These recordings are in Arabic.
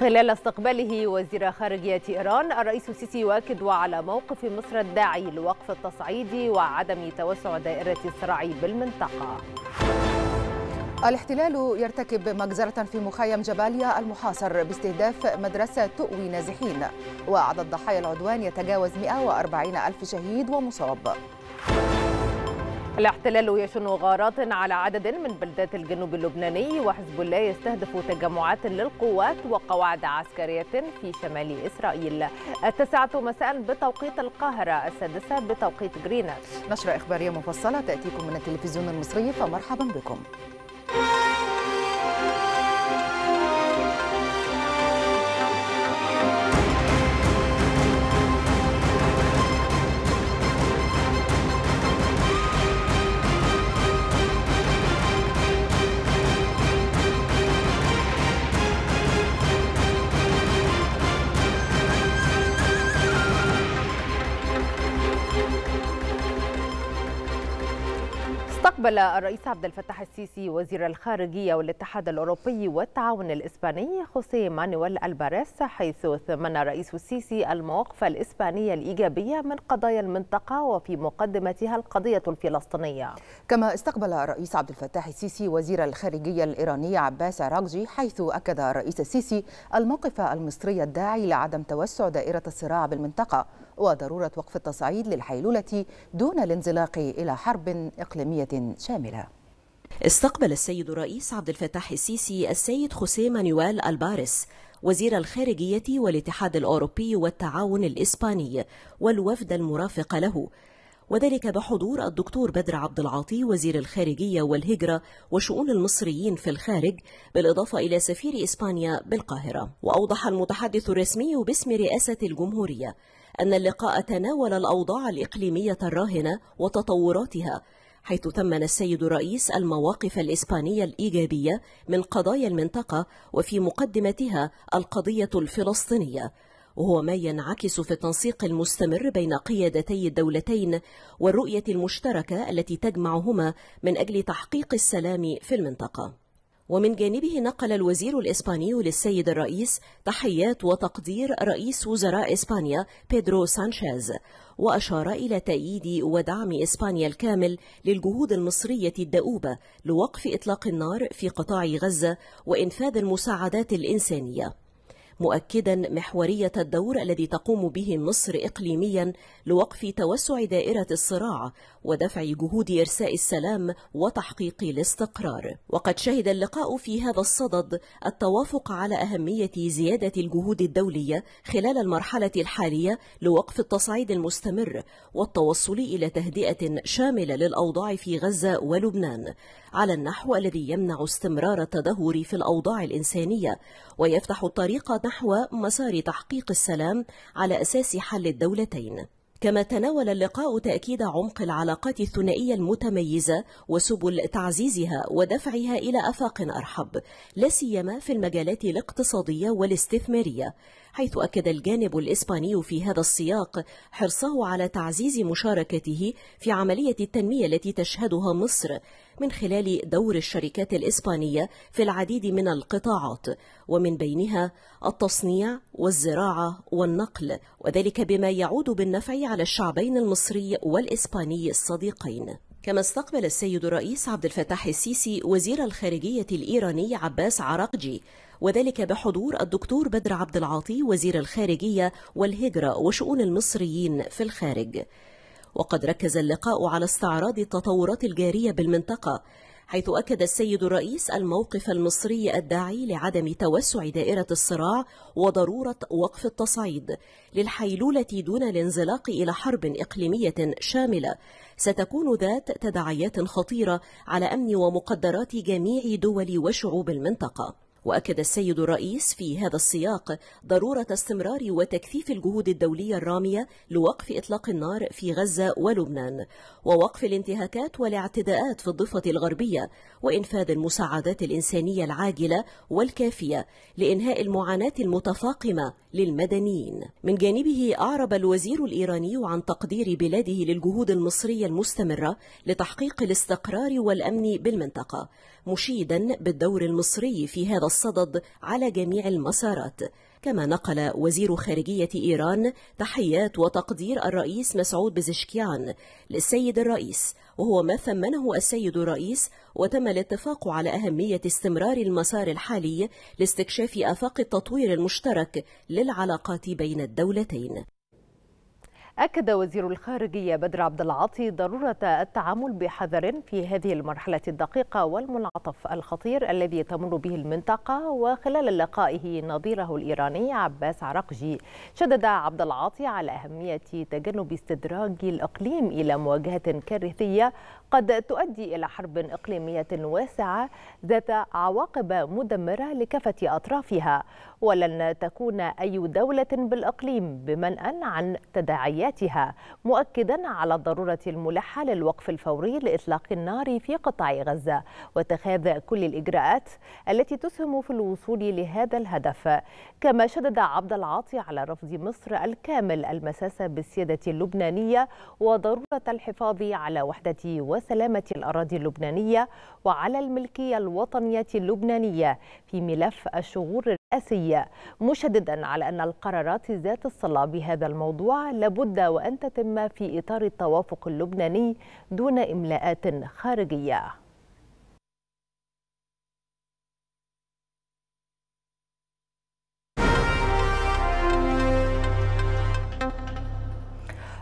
خلال استقباله وزير خارجية إيران، الرئيس السيسي يؤكد على موقف مصر الداعي لوقف التصعيد وعدم توسع دائرة الصراع بالمنطقة. الاحتلال يرتكب مجزرة في مخيم جباليا المحاصر باستهداف مدرسة تؤوي نازحين، وعدد ضحايا العدوان يتجاوز 140 ألف شهيد ومصاب. الاحتلال يشن غارات على عدد من بلدات الجنوب اللبناني، وحزب الله يستهدف تجمعات للقوات وقواعد عسكرية في شمال إسرائيل. 9 مساء بتوقيت القاهرة، 6 بتوقيت جرينتش. نشرة إخبارية مفصلة تأتيكم من التلفزيون المصري، فمرحبا بكم. استقبل الرئيس عبد الفتاح السيسي وزير الخارجية والاتحاد الأوروبي والتعاون الإسباني خوسيه مانويل ألباريس، حيث ثمن الرئيس السيسي المواقف الإسبانية الإيجابية من قضايا المنطقة وفي مقدمتها القضية الفلسطينية. كما استقبل الرئيس عبد الفتاح السيسي وزير الخارجية الإيراني عباس عراقجي، حيث أكد الرئيس السيسي الموقف المصري الداعي لعدم توسع دائرة الصراع بالمنطقة وضرورة وقف التصعيد للحيلولة دون الانزلاق إلى حرب إقليمية شاملة. استقبل السيد الرئيس عبد الفتاح السيسي السيد خوسيه مانويل ألباريس وزير الخارجية والاتحاد الأوروبي والتعاون الإسباني والوفد المرافق له، وذلك بحضور الدكتور بدر عبد العاطي وزير الخارجية والهجرة وشؤون المصريين في الخارج، بالإضافة إلى سفير إسبانيا بالقاهرة. وأوضح المتحدث الرسمي باسم رئاسة الجمهورية أن اللقاء تناول الأوضاع الإقليمية الراهنة وتطوراتها، حيث ثمن السيد الرئيس المواقف الإسبانية الإيجابية من قضايا المنطقة وفي مقدمتها القضية الفلسطينية، وهو ما ينعكس في التنسيق المستمر بين قيادتي الدولتين والرؤية المشتركة التي تجمعهما من أجل تحقيق السلام في المنطقة. ومن جانبه نقل الوزير الإسباني للسيد الرئيس تحيات وتقدير رئيس وزراء إسبانيا بيدرو سانشيز، وأشار إلى تأييد ودعم إسبانيا الكامل للجهود المصرية الدؤوبة لوقف إطلاق النار في قطاع غزة وإنفاذ المساعدات الإنسانية، مؤكدا محورية الدور الذي تقوم به مصر إقليميا لوقف توسع دائرة الصراع ودفع جهود إرساء السلام وتحقيق الاستقرار. وقد شهد اللقاء في هذا الصدد التوافق على أهمية زيادة الجهود الدولية خلال المرحلة الحالية لوقف التصعيد المستمر والتوصل إلى تهدئة شاملة للأوضاع في غزة ولبنان على النحو الذي يمنع استمرار التدهور في الأوضاع الإنسانية ويفتح الطريق نحو مسار تحقيق السلام على أساس حل الدولتين. كما تناول اللقاء تأكيد عمق العلاقات الثنائية المتميزة وسبل تعزيزها ودفعها إلى آفاق أرحب، لا سيما في المجالات الاقتصادية والاستثمارية، حيث أكد الجانب الإسباني في هذا السياق حرصه على تعزيز مشاركته في عملية التنمية التي تشهدها مصر من خلال دور الشركات الإسبانية في العديد من القطاعات، ومن بينها التصنيع والزراعة والنقل، وذلك بما يعود بالنفع على الشعبين المصري والإسباني الصديقين. كما استقبل السيد الرئيس عبد الفتاح السيسي وزير الخارجية الإيراني عباس عراقجي، وذلك بحضور الدكتور بدر عبد العاطي وزير الخارجية والهجرة وشؤون المصريين في الخارج. وقد ركز اللقاء على استعراض التطورات الجارية بالمنطقة، حيث أكد السيد الرئيس الموقف المصري الداعي لعدم توسع دائرة الصراع وضرورة وقف التصعيد للحيلولة دون الانزلاق إلى حرب إقليمية شاملة ستكون ذات تداعيات خطيرة على أمن ومقدرات جميع دول وشعوب المنطقة. وأكد السيد الرئيس في هذا السياق ضرورة استمرار وتكثيف الجهود الدولية الرامية لوقف إطلاق النار في غزة ولبنان ووقف الانتهاكات والاعتداءات في الضفة الغربية وإنفاذ المساعدات الإنسانية العاجلة والكافية لإنهاء المعاناة المتفاقمة للمدنيين. من جانبه أعرب الوزير الإيراني عن تقدير بلاده للجهود المصرية المستمرة لتحقيق الاستقرار والأمن بالمنطقة، مشيدا بالدور المصري في هذا الصدد على جميع المسارات. كما نقل وزير خارجية إيران تحيات وتقدير الرئيس مسعود بزشكيان للسيد الرئيس، وهو ما ثمنه السيد الرئيس، وتم الاتفاق على أهمية استمرار المسار الحالي لاستكشاف آفاق التطوير المشترك للعلاقات بين الدولتين. أكد وزير الخارجية بدر عبد العاطي ضرورة التعامل بحذر في هذه المرحلة الدقيقة والمنعطف الخطير الذي تمر به المنطقة. وخلال لقائه نظيره الإيراني عباس عراقجي، شدد عبد العاطي على أهمية تجنب استدراج الإقليم إلى مواجهة كارثية قد تؤدي إلى حرب إقليمية واسعة ذات عواقب مدمرة لكافة أطرافها، ولن تكون أي دولة بالإقليم بمنأى عن تداعيات، مؤكدا على الضرورة الملحة للوقف الفوري لإطلاق النار في قطاع غزة واتخاذ كل الإجراءات التي تسهم في الوصول لهذا الهدف. كما شدد عبد العاطي على رفض مصر الكامل المساسة بالسيادة اللبنانية وضرورة الحفاظ على وحدة وسلامة الأراضي اللبنانية وعلى الملكية الوطنية اللبنانية في ملف الشغور، مشددا على أن القرارات ذات الصلة بهذا الموضوع لابد وأن تتم في إطار التوافق اللبناني دون إملاءات خارجية.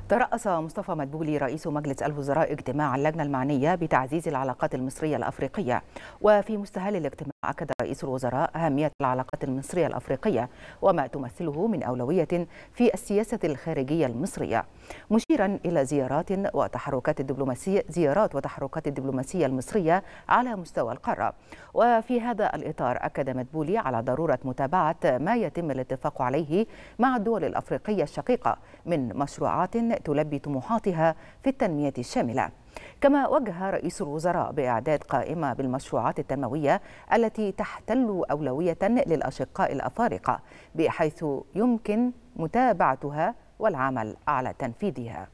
ترأس مصطفى مدبولي رئيس مجلس الوزراء اجتماع اللجنة المعنية بتعزيز العلاقات المصرية الأفريقية، وفي مستهل الاجتماع أكد رئيس الوزراء أهمية العلاقات المصرية الأفريقية وما تمثله من أولوية في السياسة الخارجية المصرية، مشيرا إلى زيارات وتحركات الدبلوماسية المصرية على مستوى القارة. وفي هذا الإطار أكد مدبولي على ضرورة متابعة ما يتم الاتفاق عليه مع الدول الأفريقية الشقيقة من مشروعات تلبي طموحاتها في التنمية الشاملة. كما وجه رئيس الوزراء بإعداد قائمة بالمشروعات التنموية التي تحتل أولوية للأشقاء الأفارقة بحيث يمكن متابعتها والعمل على تنفيذها.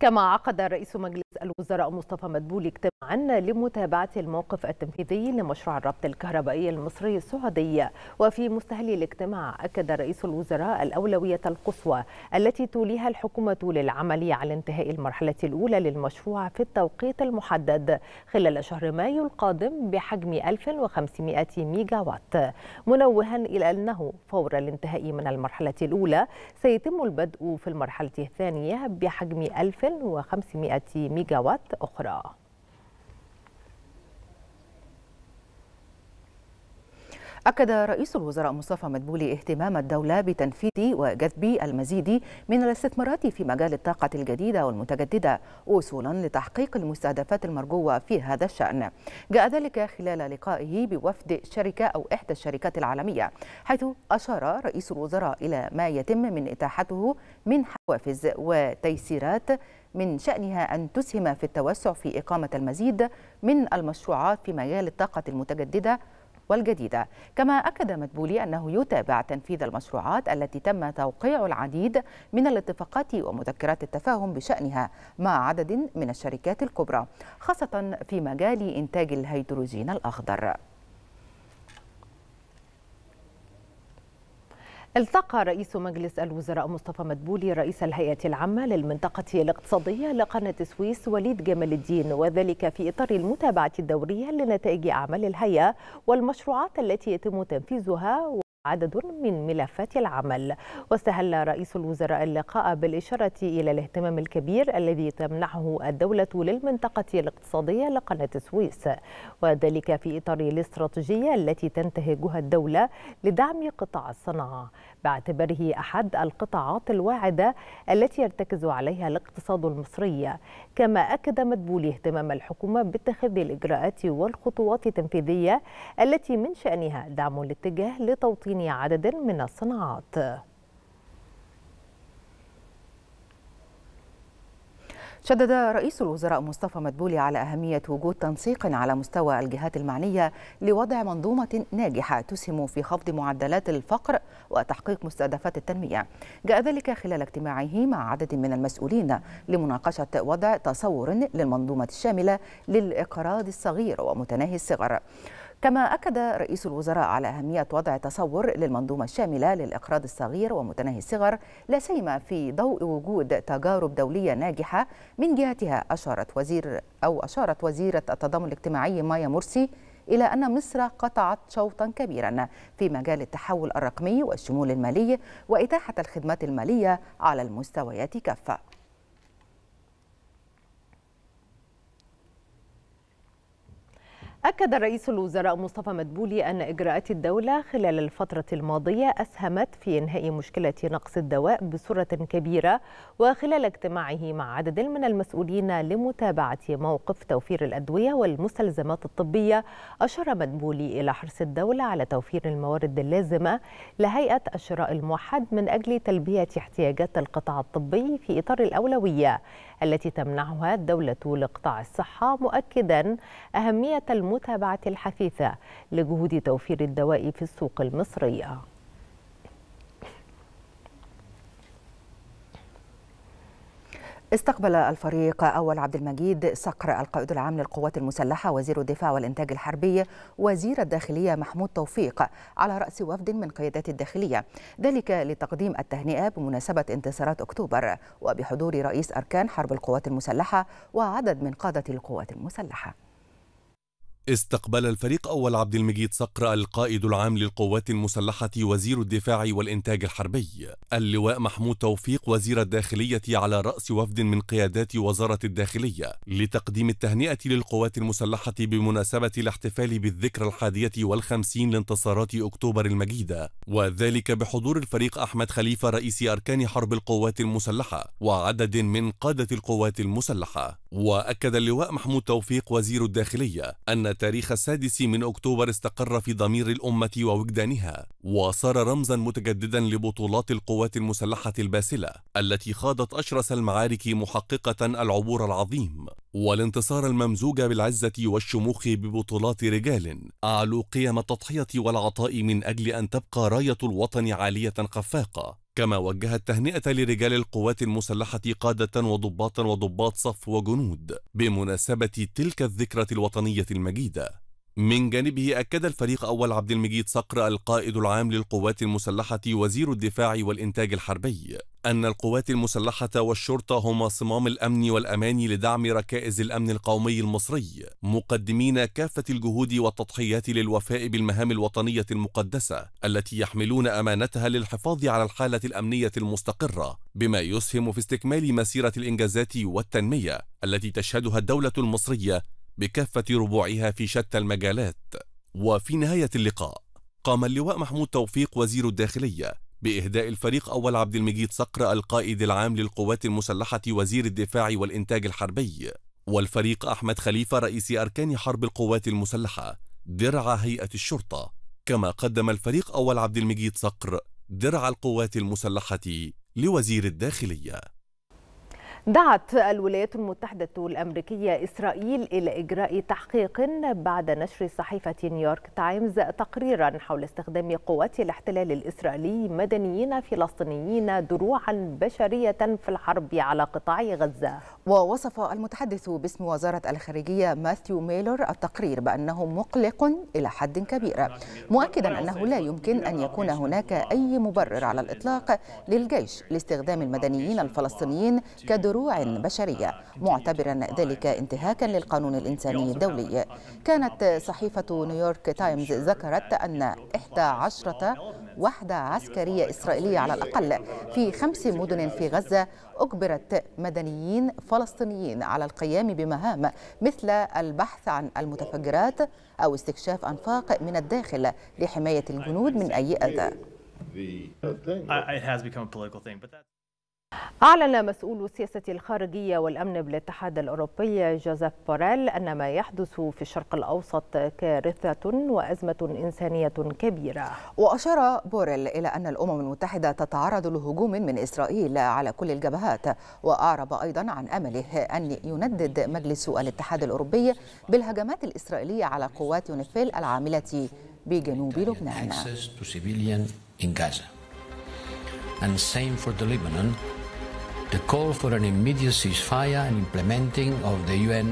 كما عقد رئيس مجلس الوزراء مصطفى مدبولي اجتماعا لمتابعة الموقف التنفيذي لمشروع الربط الكهربائي المصري السعودي. وفي مستهل الاجتماع أكد رئيس الوزراء الأولوية القصوى التي توليها الحكومة للعمل على انتهاء المرحلة الأولى للمشروع في التوقيت المحدد خلال شهر مايو القادم بحجم 1500 ميجا وات، منوها إلى أنه فور الانتهاء من المرحلة الأولى سيتم البدء في المرحلة الثانية بحجم 1500 ميجا وات أخرى. أكد رئيس الوزراء مصطفى مدبولي اهتمام الدولة بتنفيذ وجذب المزيد من الاستثمارات في مجال الطاقة الجديدة والمتجددة وصولا لتحقيق المستهدفات المرجوة في هذا الشأن. جاء ذلك خلال لقائه بوفد شركة أو إحدى الشركات العالمية، حيث أشار رئيس الوزراء إلى ما يتم من إتاحته من حوافز وتيسيرات من شأنها أن تسهم في التوسع في إقامة المزيد من المشروعات في مجال الطاقة المتجددة والجديدة. كما أكد مدبولي أنه يتابع تنفيذ المشروعات التي تم توقيع العديد من الاتفاقات ومذكرات التفاهم بشأنها مع عدد من الشركات الكبرى، خاصة في مجال إنتاج الهيدروجين الأخضر. التقى رئيس مجلس الوزراء مصطفى مدبولي رئيس الهيئة العامة للمنطقة الاقتصادية لقناة السويس وليد جمال الدين، وذلك في إطار المتابعة الدورية لنتائج أعمال الهيئة والمشروعات التي يتم تنفيذها عدد من ملفات العمل. واستهل رئيس الوزراء اللقاء بالإشارة إلى الاهتمام الكبير الذي تمنحه الدولة للمنطقة الاقتصادية لقناة السويس، وذلك في إطار الاستراتيجية التي تنتهجها الدولة لدعم قطاع الصناعة باعتباره أحد القطاعات الواعدة التي يرتكز عليها الاقتصاد المصري. كما أكد مدبولي اهتمام الحكومة باتخاذ الإجراءات والخطوات التنفيذية التي من شأنها دعم الاتجاه لتوطين عدد من الصناعات. شدد رئيس الوزراء مصطفى مدبولي على أهمية وجود تنسيق على مستوى الجهات المعنية لوضع منظومة ناجحة تسهم في خفض معدلات الفقر وتحقيق مستهدفات التنمية. جاء ذلك خلال اجتماعه مع عدد من المسؤولين لمناقشة وضع تصور للمنظومة الشاملة للإقراض الصغير ومتناهي الصغر. كما أكد رئيس الوزراء على أهمية وضع تصور للمنظومة الشاملة للإقراض الصغير ومتناهي الصغر، لا سيما في ضوء وجود تجارب دولية ناجحة من جهتها. أشارت وزيرة التضامن الاجتماعي مايا مرسي إلى أن مصر قطعت شوطا كبيرا في مجال التحول الرقمي والشمول المالي وإتاحة الخدمات المالية على المستويات كافة. أكد رئيس الوزراء مصطفى مدبولي أن إجراءات الدولة خلال الفترة الماضية أسهمت في إنهاء مشكلة نقص الدواء بصورة كبيرة، وخلال اجتماعه مع عدد من المسؤولين لمتابعة موقف توفير الأدوية والمستلزمات الطبية، أشار مدبولي إلى حرص الدولة على توفير الموارد اللازمة لهيئة الشراء الموحد من أجل تلبية احتياجات القطاع الطبي في إطار الأولوية التي تمنحها الدولة لقطاع الصحة، مؤكدا أهمية المتابعة الحثيثة لجهود توفير الدواء في السوق المصرية. استقبل الفريق أول عبد المجيد صقر القائد العام للقوات المسلحة وزير الدفاع والإنتاج الحربي وزير الداخلية محمود توفيق على رأس وفد من قيادات الداخلية، ذلك لتقديم التهنئة بمناسبة انتصارات أكتوبر وبحضور رئيس أركان حرب القوات المسلحة وعدد من قادة القوات المسلحة. استقبل الفريق أول عبد المجيد صقر القائد العام للقوات المسلحة وزير الدفاع والإنتاج الحربي اللواء محمود توفيق وزير الداخلية على رأس وفد من قيادات وزارة الداخلية لتقديم التهنئة للقوات المسلحة بمناسبة الاحتفال بالذكرى الحادية والخمسين لانتصارات أكتوبر المجيدة، وذلك بحضور الفريق أحمد خليفة رئيس أركان حرب القوات المسلحة وعدد من قادة القوات المسلحة. وأكد اللواء محمود توفيق وزير الداخلية أن تاريخ 6 أكتوبر استقر في ضمير الأمة ووجدانها، وصار رمزا متجددا لبطولات القوات المسلحة الباسلة التي خاضت أشرس المعارك محققة العبور العظيم والانتصار الممزوج بالعزة والشموخ ببطولات رجال أعلوا قيم التضحية والعطاء من أجل أن تبقى راية الوطن عالية خفاقة. كما وجه التهنئة لرجال القوات المسلحة قادة وضباطا وضباط صف وجنود بمناسبة تلك الذكرى الوطنية المجيدة. من جانبه أكد الفريق أول عبد المجيد صقر القائد العام للقوات المسلحة وزير الدفاع والإنتاج الحربي أن القوات المسلحة والشرطة هما صمام الأمن والأمان لدعم ركائز الأمن القومي المصري، مقدمين كافة الجهود والتضحيات للوفاء بالمهام الوطنية المقدسة التي يحملون أمانتها للحفاظ على الحالة الأمنية المستقرة، بما يسهم في استكمال مسيرة الإنجازات والتنمية التي تشهدها الدولة المصرية بكافة ربوعها في شتى المجالات. وفي نهاية اللقاء قام اللواء محمود توفيق وزير الداخلية بإهداء الفريق أول عبد المجيد صقر القائد العام للقوات المسلحة وزير الدفاع والإنتاج الحربي والفريق أحمد خليفة رئيس أركان حرب القوات المسلحة درع هيئة الشرطة، كما قدم الفريق أول عبد المجيد صقر درع القوات المسلحة لوزير الداخلية. دعت الولايات المتحدة الأمريكية إسرائيل إلى إجراء تحقيق بعد نشر صحيفة نيويورك تايمز تقريرا حول استخدام قوات الاحتلال الإسرائيلي مدنيين فلسطينيين دروعا بشرية في الحرب على قطاع غزة. ووصف المتحدث باسم وزارة الخارجية ماثيو ميلر التقرير بأنه مقلق إلى حد كبير، مؤكدا أنه لا يمكن أن يكون هناك أي مبرر على الإطلاق للجيش لاستخدام المدنيين الفلسطينيين كدروع بشرية، معتبرا ذلك انتهاكا للقانون الإنساني الدولي. كانت صحيفة نيويورك تايمز ذكرت أن 11 وحدة عسكرية إسرائيلية على الأقل في 5 مدن في غزة أجبرت مدنيين فلسطينيين على القيام بمهام مثل البحث عن المتفجرات أو استكشاف أنفاق من الداخل لحماية الجنود من أي أذى. أعلن مسؤول السياسة الخارجية والأمن بالاتحاد الأوروبي جوزيف بوريل أن ما يحدث في الشرق الأوسط كارثة وأزمة إنسانية كبيرة. وأشار بوريل إلى أن الأمم المتحدة تتعرض لهجوم من إسرائيل على كل الجبهات، وأعرب أيضا عن أمله أن يندد مجلس الاتحاد الأوروبي بالهجمات الإسرائيلية على قوات يونيفيل العاملة بجنوب لبنان. The call for an immediate ceasefire and implementing of the UN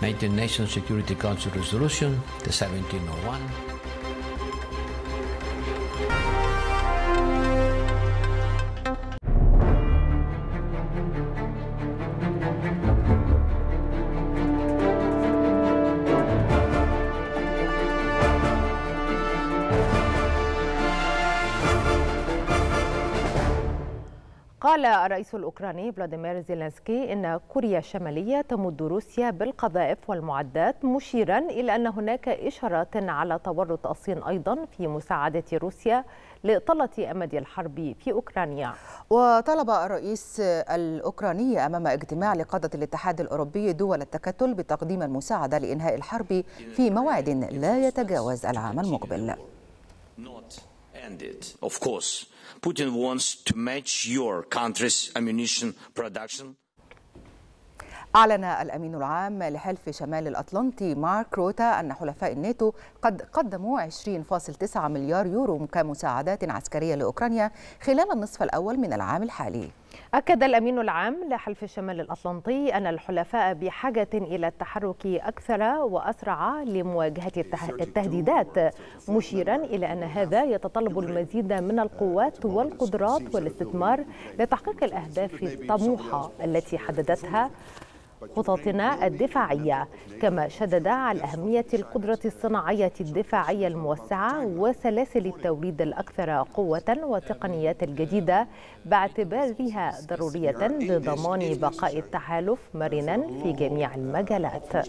United Nations Security Council Resolution, the 1701. قال الرئيس الأوكراني فلاديمير زيلنسكي إن كوريا الشمالية تمد روسيا بالقذائف والمعدات، مشيرا إلى أن هناك إشارات على تورط الصين أيضا في مساعدة روسيا لإطالة أمد الحرب في أوكرانيا. وطلب الرئيس الأوكراني أمام اجتماع لقادة الاتحاد الأوروبي دول التكتل بتقديم المساعدة لإنهاء الحرب في موعد لا يتجاوز العام المقبل. Of course, Putin wants to match your country's ammunition production. أعلن الأمين العام لحلف شمال الأطلنطي مارك روتا أن حلفاء الناتو قد قدموا 20.9 مليار يورو كمساعدات عسكرية لأوكرانيا خلال النصف الأول من العام الحالي. أكد الأمين العام لحلف شمال الأطلنطي أن الحلفاء بحاجة إلى التحرك أكثر وأسرع لمواجهة التهديدات، مشيرا إلى أن هذا يتطلب المزيد من القوات والقدرات والاستثمار لتحقيق الأهداف الطموحة التي حددتها خططنا الدفاعية، كما شدد على أهمية القدرة الصناعية الدفاعية الموسعة وسلاسل التوريد الأكثر قوة وتقنيات الجديدة باعتبارها ضرورية لضمان بقاء التحالف مرنا في جميع المجالات.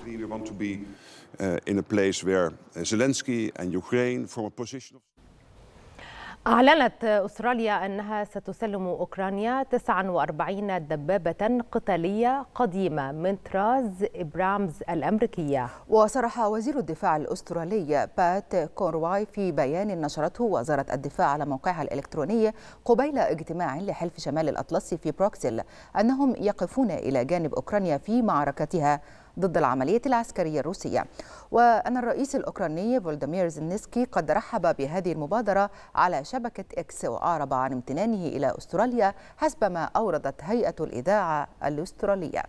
أعلنت أستراليا أنها ستسلم أوكرانيا 49 دبابة قتالية قديمة من طراز إبرامز الأمريكية. وصرح وزير الدفاع الأسترالي بات كونروي في بيان نشرته وزارة الدفاع على موقعها الإلكتروني قبيل اجتماع لحلف شمال الأطلسي في بروكسل أنهم يقفون إلى جانب أوكرانيا في معركتها ضد العملية العسكرية الروسية، وأن الرئيس الأوكراني فلاديمير زيلنسكي قد رحب بهذه المبادرة على شبكة إكس وأعرب عن امتنانه إلى أستراليا حسب ما أوردت هيئة الإذاعة الأسترالية.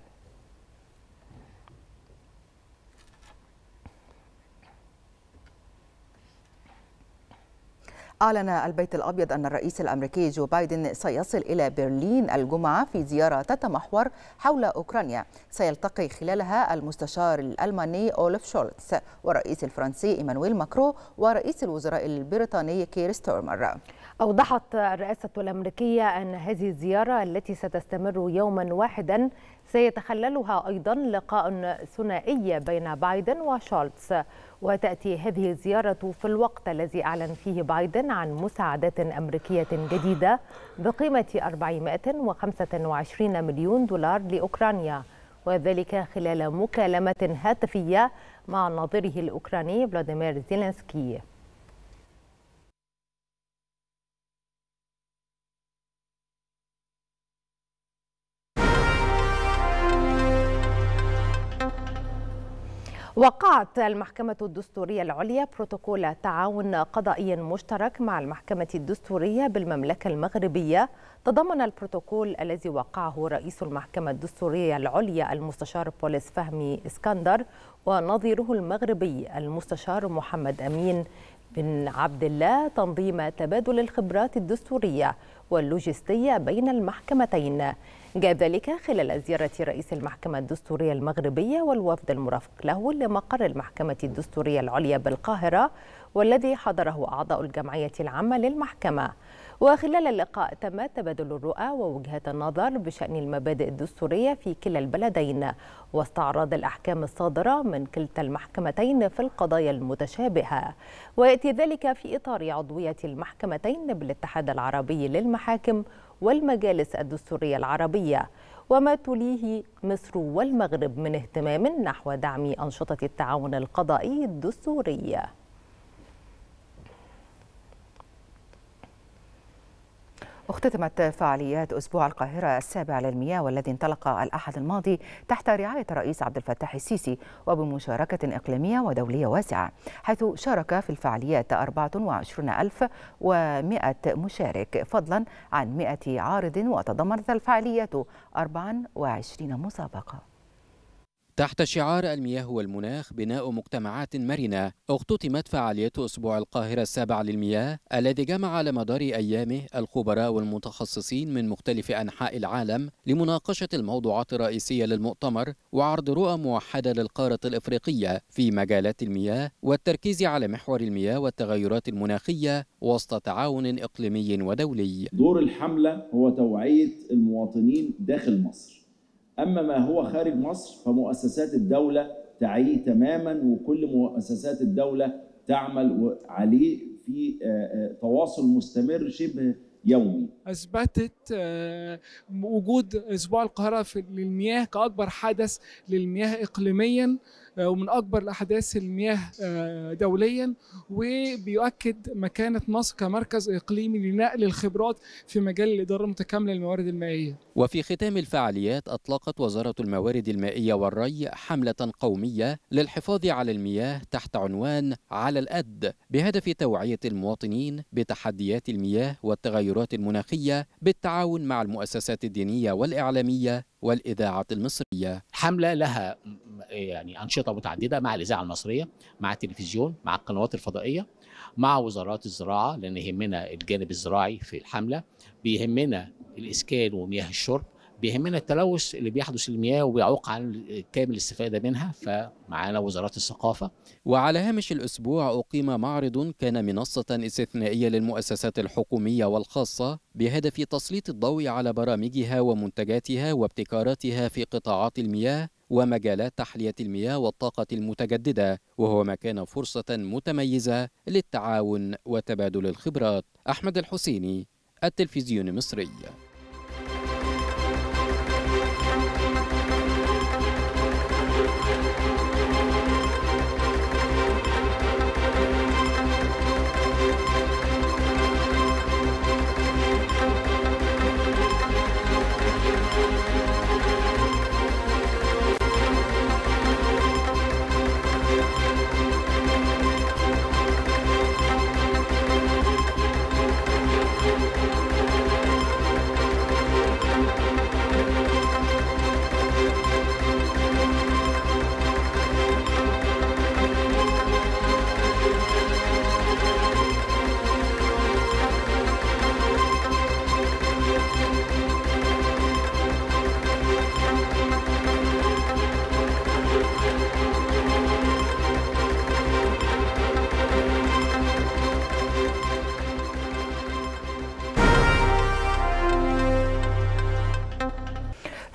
أعلن البيت الأبيض أن الرئيس الأمريكي جو بايدن سيصل إلى برلين الجمعة في زيارة تتمحور حول أوكرانيا، سيلتقي خلالها المستشار الألماني أولف شولتس والرئيس الفرنسي إيمانويل ماكرون ورئيس الوزراء البريطاني كير ستارمر. أوضحت الرئاسة الأمريكية أن هذه الزيارة التي ستستمر يوما واحدا سيتخللها أيضا لقاء ثنائي بين بايدن وشولتس، وتأتي هذه الزيارة في الوقت الذي أعلن فيه بايدن عن مساعدات أمريكية جديدة بقيمة 425 مليون دولار لأوكرانيا، وذلك خلال مكالمة هاتفية مع ناظره الأوكراني فلاديمير زيلنسكي. وقعت المحكمة الدستورية العليا بروتوكول تعاون قضائي مشترك مع المحكمة الدستورية بالمملكة المغربية، تضمن البروتوكول الذي وقعه رئيس المحكمة الدستورية العليا المستشار بولس فهمي اسكندر ونظيره المغربي المستشار محمد امين بن عبد الله تنظيم تبادل الخبرات الدستورية واللوجستية بين المحكمتين. جاء ذلك خلال زيارة رئيس المحكمة الدستورية المغربية والوفد المرافق له لمقر المحكمة الدستورية العليا بالقاهرة، والذي حضره أعضاء الجمعية العامة للمحكمة. وخلال اللقاء تم تبادل الرؤى ووجهات النظر بشأن المبادئ الدستورية في كلا البلدين، واستعراض الأحكام الصادرة من كلتا المحكمتين في القضايا المتشابهة. ويأتي ذلك في إطار عضوية المحكمتين بالاتحاد العربي للمحاكم والمجالس الدستورية العربية، وما تليه مصر والمغرب من اهتمام نحو دعم أنشطة التعاون القضائي الدستوري. اختتمت فعاليات أسبوع القاهرة السابع للمياه، والذي انطلق الأحد الماضي تحت رعاية الرئيس عبد الفتاح السيسي وبمشاركة إقليمية ودولية واسعة، حيث شارك في الفعاليات 24,100 مشارك، فضلا عن 100 عارض، وتضمنت الفعاليات 24 مسابقة. تحت شعار المياه والمناخ بناء مجتمعات مرنة، اختتمت فعاليات أسبوع القاهرة السابع للمياه الذي جمع على مدار أيامه الخبراء والمتخصصين من مختلف أنحاء العالم لمناقشة الموضوعات الرئيسية للمؤتمر وعرض رؤى موحدة للقارة الإفريقية في مجالات المياه والتركيز على محور المياه والتغيرات المناخية وسط تعاون إقليمي ودولي. دور الحملة هو توعية المواطنين داخل مصر، أما ما هو خارج مصر فمؤسسات الدولة تعيه تماما، وكل مؤسسات الدولة تعمل عليه في تواصل مستمر شبه يومي. أثبتت وجود أسبوع القاهرة في المياه كأكبر حدث للمياه إقليميا ومن أكبر الأحداث المياه دوليا، وبيؤكد مكانة مصر كمركز إقليمي لنقل الخبرات في مجال الإدارة المتكاملة للموارد المائية. وفي ختام الفعاليات أطلقت وزارة الموارد المائية والري حملة قومية للحفاظ على المياه تحت عنوان على القد، بهدف توعية المواطنين بتحديات المياه والتغيرات المناخية بالتعاون مع المؤسسات الدينية والإعلامية والإذاعة المصرية. حملة لها يعني أنشطة متعددة مع الإذاعة المصرية، مع التلفزيون، مع القنوات الفضائية، مع وزارات الزراعة، لأن يهمنا الجانب الزراعي في الحملة، بيهمنا الإسكان ومياه الشرب، بيهمنا التلوث اللي بيحدث للمياه وبيعوق عن كامل الاستفادة منها، فمعانا وزارات الثقافة. وعلى هامش الأسبوع أقيم معرض كان منصة استثنائية للمؤسسات الحكومية والخاصة بهدف تسليط الضوء على برامجها ومنتجاتها وابتكاراتها في قطاعات المياه ومجالات تحلية المياه والطاقة المتجددة، وهو ما كان فرصة متميزة للتعاون وتبادل الخبرات. أحمد الحسيني، التلفزيون المصري.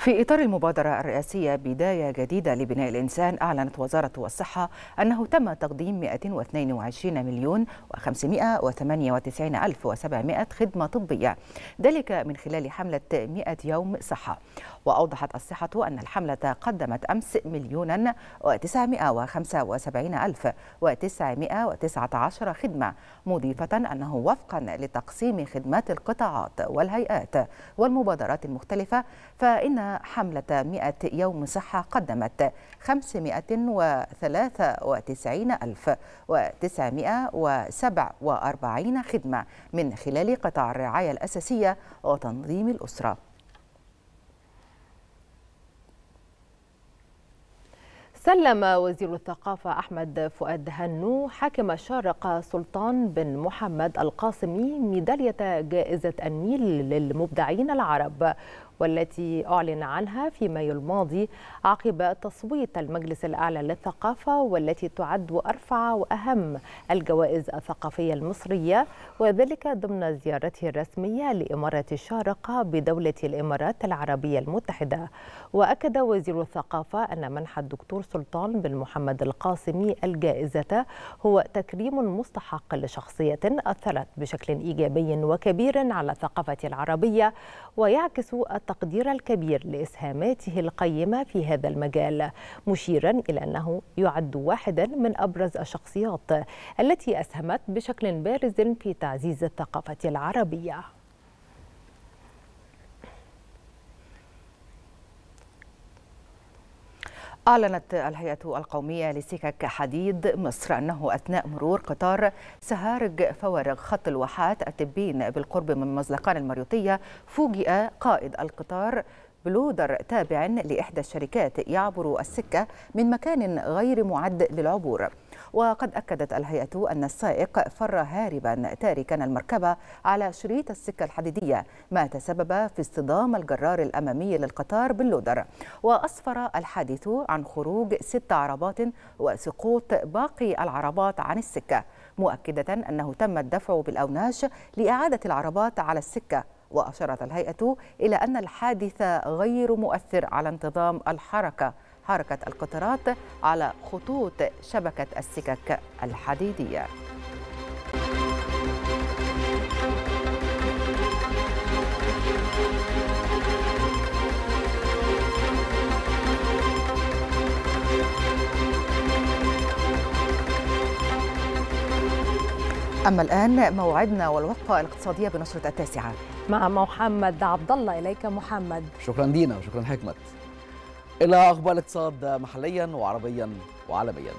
في إطار المبادرة الرئاسية بداية جديدة لبناء الإنسان، أعلنت وزارة الصحة أنه تم تقديم 222,598,700 خدمة طبية، ذلك من خلال حملة 100 يوم صحة. وأوضحت الصحة أن الحملة قدمت أمس 1,975,919 خدمة، مضيفة أنه وفقا لتقسيم خدمات القطاعات والهيئات والمبادرات المختلفة، فإن حملة 100 يوم صحة قدمت 593,947 خدمة من خلال قطاع الرعاية الأساسية وتنظيم الأسرة. سلم وزير الثقافة أحمد فؤاد هنو حاكم الشارقة سلطان بن محمد القاسمي ميدالية جائزة النيل للمبدعين العرب، والتي أعلن عنها في مايو الماضي عقب تصويت المجلس الأعلى للثقافة، والتي تعد أرفع وأهم الجوائز الثقافية المصرية، وذلك ضمن زيارته الرسمية لإمارة الشارقة بدولة الإمارات العربية المتحدة. وأكد وزير الثقافة أن منح الدكتور سلطان بن محمد القاسمي الجائزة هو تكريم مستحق لشخصية أثرت بشكل إيجابي وكبير على الثقافة العربية، ويعكس التقدير الكبير لإسهاماته القيمة في هذا المجال، مشيرا إلى أنه يعد واحدا من أبرز الشخصيات التي أسهمت بشكل بارز في تعزيز الثقافة العربية. أعلنت الهيئة القومية لسكك حديد مصر أنه أثناء مرور قطار سهارج فوارغ خط الواحات التبين بالقرب من مزلقان المريوطية، فوجئ قائد القطار بلودر تابع لإحدى الشركات يعبر السكة من مكان غير معد للعبور. وقد أكدت الهيئة أن السائق فر هاربا تاركا المركبة على شريط السكة الحديدية، ما تسبب في اصطدام الجرار الأمامي للقطار باللودر، وأسفر الحادث عن خروج 6 عربات وسقوط باقي العربات عن السكة، مؤكدة أنه تم الدفع بالأوناش لإعادة العربات على السكة. وأشارت الهيئة إلى أن الحادث غير مؤثر على انتظام الحركة حركة القطارات على خطوط شبكة السكك الحديدية. أما الآن موعدنا والوقفة الاقتصادية بنشرة 9 مع محمد عبد الله. إليك محمد. شكرا دينا وشكرا حكمت. إلى أخبار الاقتصاد محليا وعربيا وعالميا.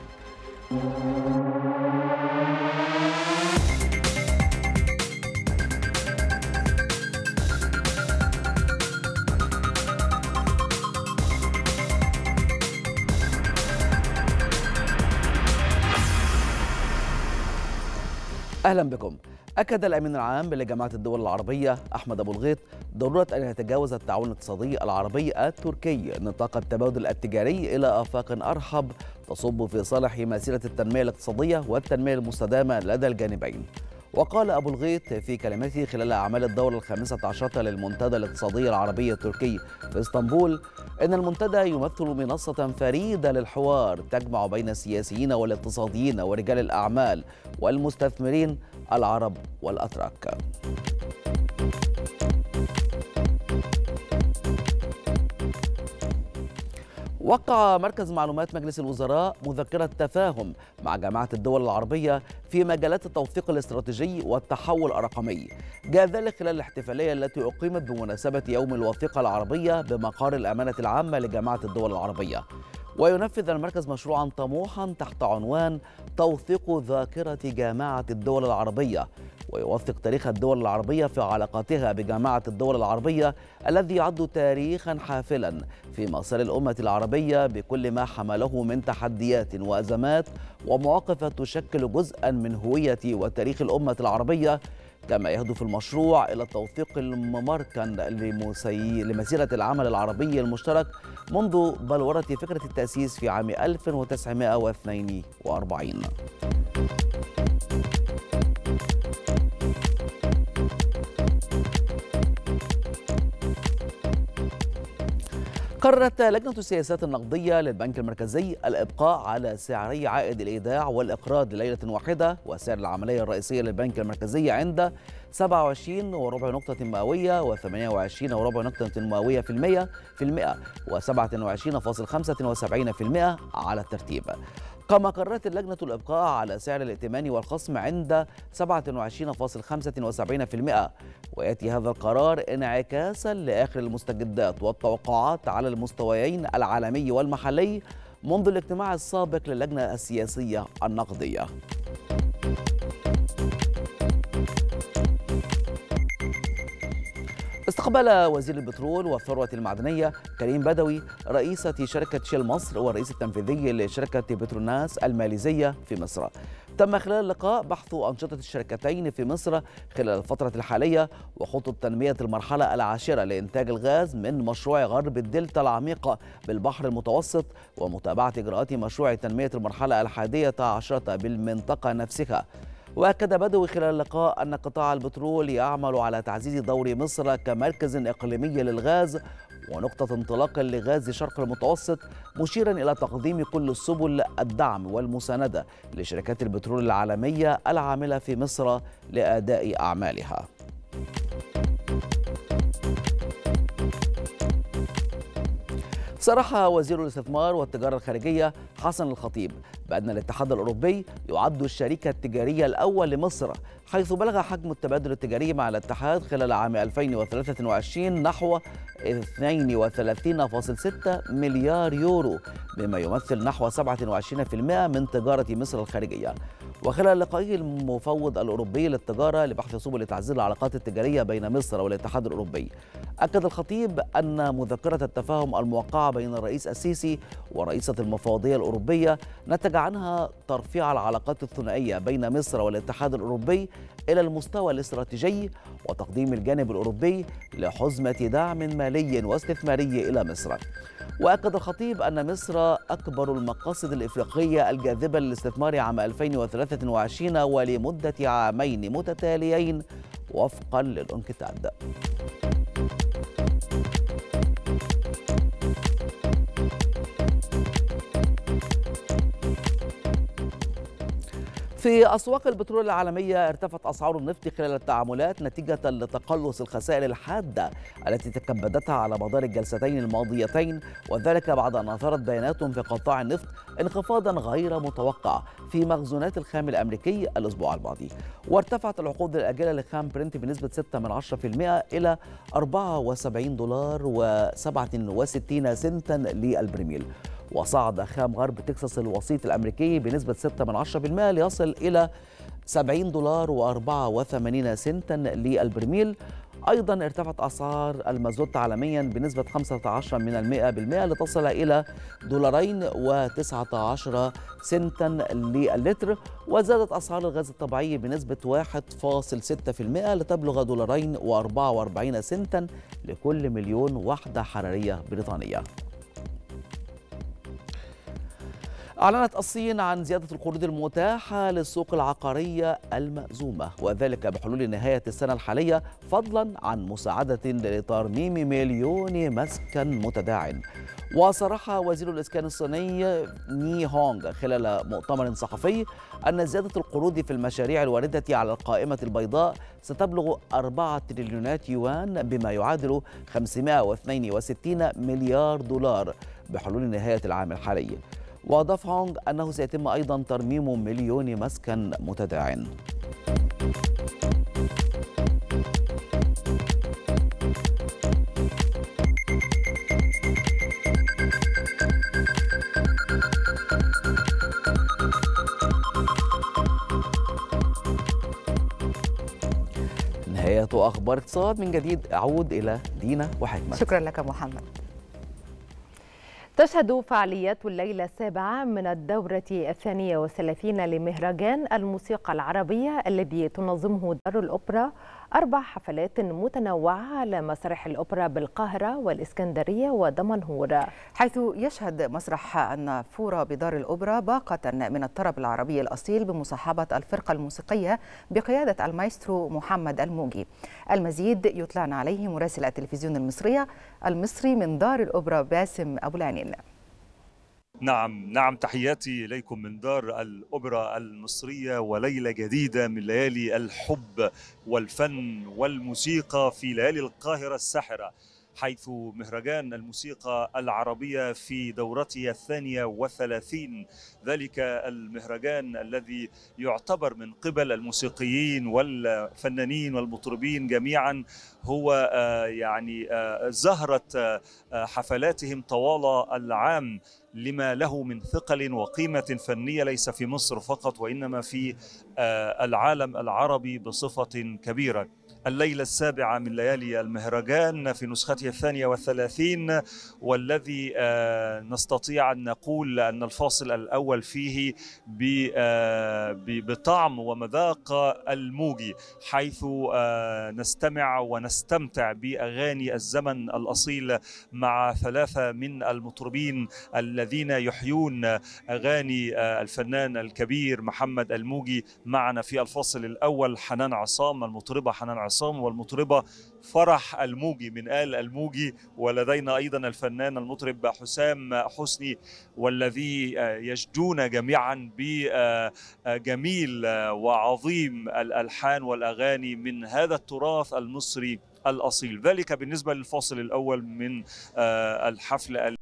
أهلا بكم. أكد الأمين العام لجامعة الدول العربية أحمد أبو الغيط ضرورة أن يتجاوز التعاون الاقتصادي العربي التركي نطاق التبادل التجاري إلى آفاق أرحب تصب في صالح مسيرة التنمية الاقتصادية والتنمية المستدامة لدى الجانبين. وقال أبو الغيط في كلمته خلال أعمال الدورة ال15 للمنتدى الاقتصادي العربي التركي في اسطنبول إن المنتدى يمثل منصة فريدة للحوار تجمع بين السياسيين والاقتصاديين ورجال الأعمال والمستثمرين العرب والأتراك. وقع مركز معلومات مجلس الوزراء مذكرة تفاهم مع جامعة الدول العربية في مجالات التوثيق الاستراتيجي والتحول الرقمي. جاء ذلك خلال الاحتفالية التي أقيمت بمناسبة يوم الوثيقة العربية بمقر الأمانة العامة لجامعة الدول العربية. وينفذ المركز مشروعا طموحا تحت عنوان توثيق ذاكرة جامعة الدول العربية، ويوثق تاريخ الدول العربية في علاقاتها بجامعة الدول العربية الذي يعد تاريخا حافلا في مسار الأمة العربية بكل ما حمله من تحديات وأزمات ومواقف تشكل جزءا من هوية وتاريخ الأمة العربية. كما يهدف المشروع إلى التوثيق الممركن لمسيرة العمل العربي المشترك منذ بلورة فكرة التأسيس في عام 1942. قررت لجنة السياسات النقدية للبنك المركزي الإبقاء على سعري عائد الإيداع والإقراض ليلة واحدة، وسعر العملية الرئيسية للبنك المركزي عند 27.4 نقطة مئوية و 28.4 نقطة مئوية في المئة و 27.75% على الترتيب. كما قررت اللجنة الإبقاء على سعر الائتمان والخصم عند 27.75%، ويأتي هذا القرار انعكاسا لآخر المستجدات والتوقعات على المستويين العالمي والمحلي منذ الاجتماع السابق للجنة السياسية النقدية. استقبل وزير البترول والثروة المعدنية كريم بدوي رئيسة شركة شيل مصر والرئيس التنفيذي لشركة بتروناس الماليزية في مصر. تم خلال اللقاء بحث أنشطة الشركتين في مصر خلال الفترة الحالية وخطط تنمية المرحلة العاشرة لإنتاج الغاز من مشروع غرب الدلتا العميقة بالبحر المتوسط ومتابعة إجراءات مشروع تنمية المرحلة الحادية عشرة بالمنطقة نفسها. وأكد بدوي خلال اللقاء أن قطاع البترول يعمل على تعزيز دور مصر كمركز إقليمي للغاز ونقطة انطلاق لغاز شرق المتوسط، مشيرا إلى تقديم كل سبل الدعم والمساندة لشركات البترول العالمية العاملة في مصر لأداء أعمالها. صرح وزير الاستثمار والتجارة الخارجية حسن الخطيب بأن الاتحاد الأوروبي يعد الشريك التجاري الأول لمصر، حيث بلغ حجم التبادل التجاري مع الاتحاد خلال عام 2023 نحو 32.6 مليار يورو، بما يمثل نحو 27% من تجارة مصر الخارجية. وخلال لقائه المفوض الأوروبي للتجارة لبحث سبل تعزيز العلاقات التجارية بين مصر والاتحاد الأوروبي، أكد الخطيب أن مذكرة التفاهم الموقعة بين الرئيس السيسي ورئيسة المفوضية الأوروبية نتج عنها ترفيع العلاقات الثنائية بين مصر والاتحاد الأوروبي إلى المستوى الاستراتيجي وتقديم الجانب الأوروبي لحزمة دعم مالي واستثماري إلى مصر. وأكد الخطيب أن مصر أكبر المقاصد الإفريقية الجاذبة للاستثمار عام 2023 ولمدة عامين متتاليين وفقا للانكتاد. في أسواق البترول العالمية ارتفعت أسعار النفط خلال التعاملات نتيجة لتقلص الخسائر الحادة التي تكبدتها على مدار الجلستين الماضيتين، وذلك بعد أن أثارت بيانات في قطاع النفط انخفاضا غير متوقع في مخزونات الخام الأمريكي الأسبوع الماضي. وارتفعت العقود الآجلة لخام برنت بنسبة 0.6% إلى $74.67 للبرميل. وصعد خام غرب تكساس الوسيط الأمريكي بنسبة 0.6% ليصل إلى $70.84 للبرميل. أيضا ارتفعت أسعار المازوت عالميا بنسبة 15% لتصل إلى $2.19 للتر، وزادت أسعار الغاز الطبيعي بنسبة 1.6% لتبلغ $2.44 لكل مليون وحدة حرارية بريطانية. أعلنت الصين عن زيادة القروض المتاحة للسوق العقارية المأزومة، وذلك بحلول نهاية السنة الحالية، فضلا عن مساعدة لترميم مليون مسكن متداعٍ. وصرح وزير الإسكان الصيني ني هونغ خلال مؤتمر صحفي أن زيادة القروض في المشاريع الواردة على القائمة البيضاء ستبلغ 4 تريليونات يوان، بما يعادل $562 مليار بحلول نهاية العام الحالي. وأضاف هونغ أنه سيتم أيضا ترميم مليون مسكن متداعٍ. نهاية أخبار اقتصاد، من جديد أعود إلى دينا وحكمة. شكرا لك محمد. تشهد فعاليات الليلة السابعة من الدورة 32 لمهرجان الموسيقى العربية الذي تنظمه دار الأوبرا 4 حفلات متنوعة على مسرح الأوبرا بالقاهرة والإسكندرية ودمنهور، حيث يشهد مسرح النافورة بدار الأوبرا باقة من الطرب العربي الأصيل بمصاحبة الفرقة الموسيقية بقيادة المايسترو محمد الموجي. المزيد يطلعنا عليه مراسل التلفزيون المصري من دار الأوبرا باسم أبو العنين. نعم تحياتي إليكم من دار الأوبرا المصرية، وليلة جديدة من ليالي الحب والفن والموسيقى في ليالي القاهرة الساحرة، حيث مهرجان الموسيقى العربية في دورته 32، ذلك المهرجان الذي يعتبر من قبل الموسيقيين والفنانين والمطربين جميعا هو زهرة حفلاتهم طوال العام، لما له من ثقل وقيمة فنية ليس في مصر فقط وإنما في العالم العربي بصفة كبيرة. الليلة السابعة من ليالي المهرجان في نسخته 32، والذي نستطيع أن نقول أن الفاصل الأول فيه بطعم ومذاق الموجي، حيث نستمع ونستمتع بأغاني الزمن الأصيل مع ثلاثة من المطربين الذين يحيون أغاني الفنان الكبير محمد الموجي. معنا في الفاصل الأول حنان عصام، المطربة حنان عصام والمطربة فرح الموجي من آل الموجي، ولدينا أيضا الفنان المطرب حسام حسني، والذي يشجون جميعا بجميل وعظيم الألحان والأغاني من هذا التراث المصري الأصيل. ذلك بالنسبة للفاصل الأول من الحفل،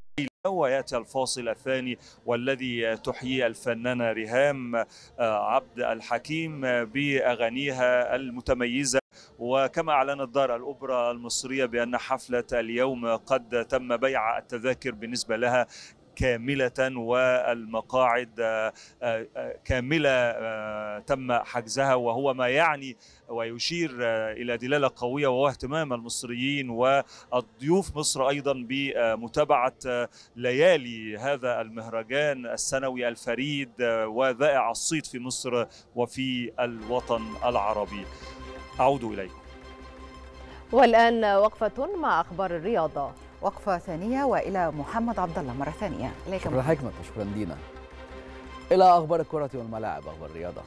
ويأتي الفاصل الثاني والذي تحيي الفنانة ريهام عبد الحكيم بأغانيها المتميزة. وكما أعلنت دار الأوبرا المصرية بأن حفلة اليوم قد تم بيع التذاكر بالنسبة لها كاملة، والمقاعد كاملة تم حجزها، وهو ما يعني ويشير إلى دلالة قوية وهو اهتمام المصريين والضيوف مصر أيضا بمتابعة ليالي هذا المهرجان السنوي الفريد وذائع الصيت في مصر وفي الوطن العربي. أعود إليكم. والآن وقفة مع أخبار الرياضة، وقفة ثانية وإلى محمد عبد الله مرة ثانية. شكرا حكمة، شكرا دينا. إلى أخبار الكرة والملاعب، أخبار الرياضة.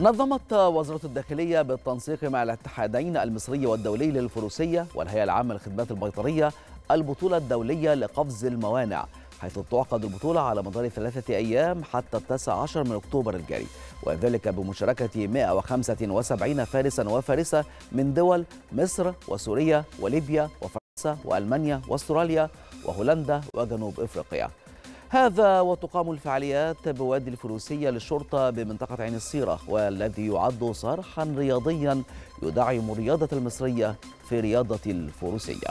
نظمت وزارة الداخلية بالتنسيق مع الاتحادين المصري والدولي للفروسية والهيئة العامة للخدمات البيطرية البطولة الدولية لقفز الموانع، حيث تعقد البطولة على مدار 3 أيام حتى 19 من أكتوبر الجاري، وذلك بمشاركة 175 فارسا وفارسة من دول مصر وسوريا وليبيا وفرنسا وألمانيا وأستراليا وهولندا وجنوب إفريقيا. هذا وتقام الفعاليات بوادي الفروسية للشرطة بمنطقة عين الصيرة، والذي يعد صرحا رياضيا يدعم الرياضة المصرية في رياضة الفروسية.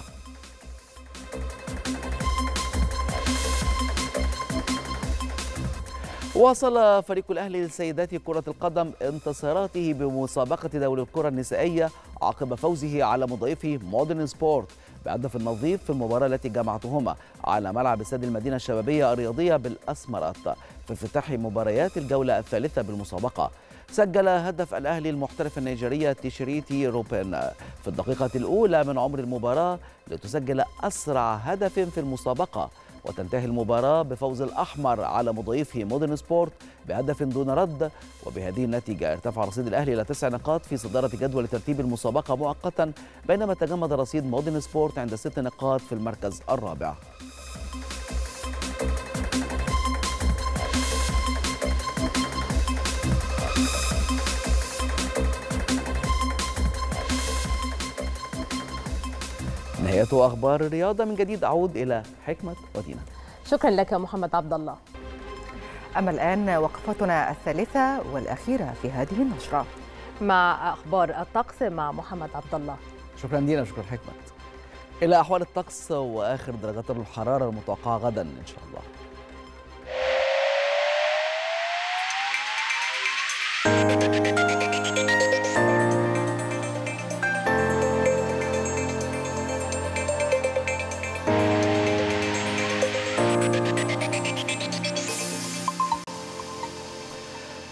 واصل فريق الأهلي للسيدات كرة القدم انتصاراته بمسابقة دوري الكرة النسائية عقب فوزه على مضيفه مودرن سبورت بهدف النظيف في المباراة التي جمعتهما على ملعب استاد المدينة الشبابية الرياضية بالأسمرات في افتتاح مباريات الجولة الثالثة بالمسابقة. سجل هدف الأهلي المحترف النيجيري تشريتي روبين في الدقيقة الأولى من عمر المباراة لتسجل أسرع هدف في المسابقة، وتنتهي المباراة بفوز الأحمر على مضيفه مودرن سبورت بهدف دون رد. وبهذه النتيجة ارتفع رصيد الأهلي إلى 9 نقاط في صدارة جدول ترتيب المسابقة مؤقتا، بينما تجمد رصيد مودرن سبورت عند 6 نقاط في المركز الرابع. نهاية أخبار الرياضة. من جديد أعود إلى حكمة ودينا. شكرا لك محمد عبد الله. أما الآن وقفتنا الثالثة والأخيرة في هذه النشرة مع أخبار الطقس مع محمد عبد الله. شكرا دينا، شكرا حكمة. إلى أحوال الطقس وآخر درجات الحرارة المتوقعة غدا إن شاء الله.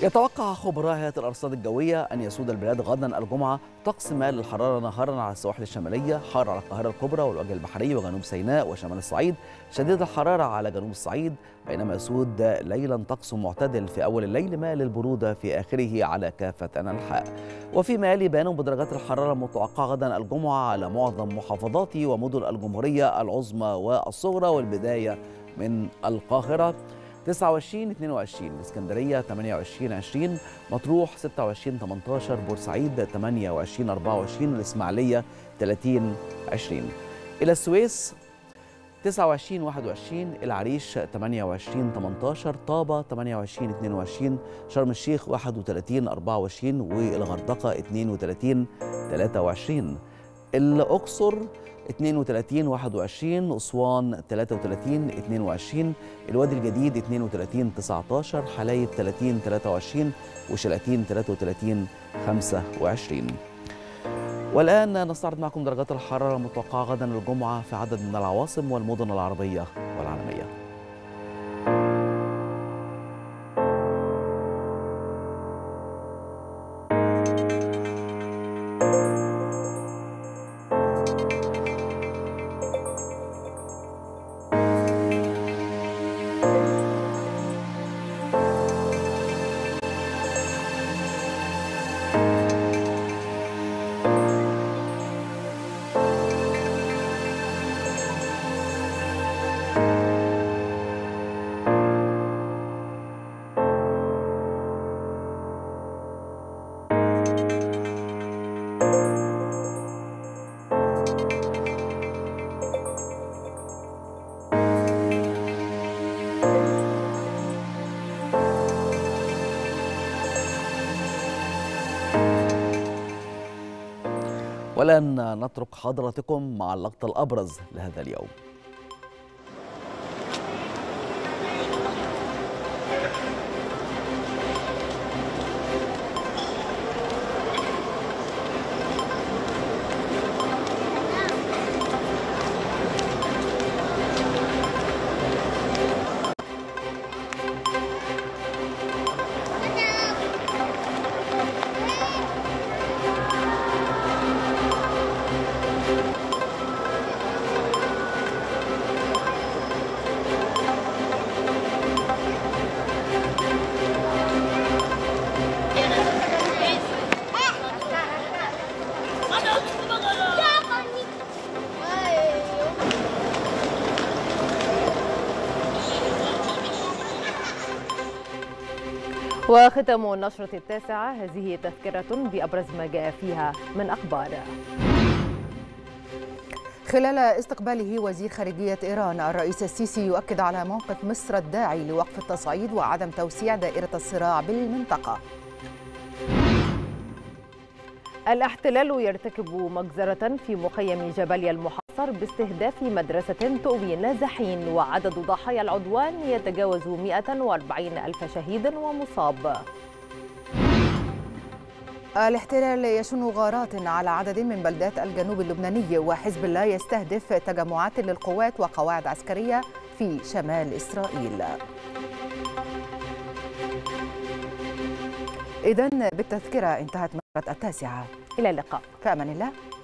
يتوقع خبراء هيئة الأرصاد الجوية أن يسود البلاد غدا الجمعة طقس ما للحرارة نهارا على السواحل الشمالية، حار على القاهرة الكبرى والوجه البحري وجنوب سيناء وشمال الصعيد، شديد الحرارة على جنوب الصعيد، بينما يسود ليلا طقس معتدل في أول الليل ما للبرودة في آخره على كافة أنحاء. وفيما يلي بيان بدرجات الحرارة المتوقعة غدا الجمعة على معظم محافظات ومدن الجمهورية العظمى والصغرى، والبداية من القاهرة 29-22، اسكندرية 28-20، مطروح 26-18، بورسعيد 28-24، الإسماعيلية 30-20. إلى السويس 29-21، العريش 28-18، طابة 28-22، شرم الشيخ 31-24، والغردقة 32-23، الأقصر 32-21، أسوان 33-22، الوادي الجديد 32-19، حلايب 30-23، وشلاتين 33-25. والآن نستعرض معكم درجات الحرارة المتوقعة غدا الجمعة في عدد من العواصم والمدن العربية والعالمية. والآن نترك حضراتكم مع اللقطة الأبرز لهذا اليوم. وختم النشرة التاسعة هذه تذكرة بأبرز ما جاء فيها من أخبار. خلال استقباله وزير خارجية إيران، الرئيس السيسي يؤكد على موقف مصر الداعي لوقف التصعيد وعدم توسيع دائرة الصراع بالمنطقة. الاحتلال يرتكب مجزرة في مخيم جبليا المحاصر باستهداف مدرسة تؤوي النازحين، وعدد ضحايا العدوان يتجاوز 140 ألف شهيد ومصاب. الاحتلال يشن غارات على عدد من بلدات الجنوب اللبناني، وحزب الله يستهدف تجمعات للقوات وقواعد عسكرية في شمال إسرائيل. إذن بالتذكرة انتهت التاسعة. إلى اللقاء، في أمان الله.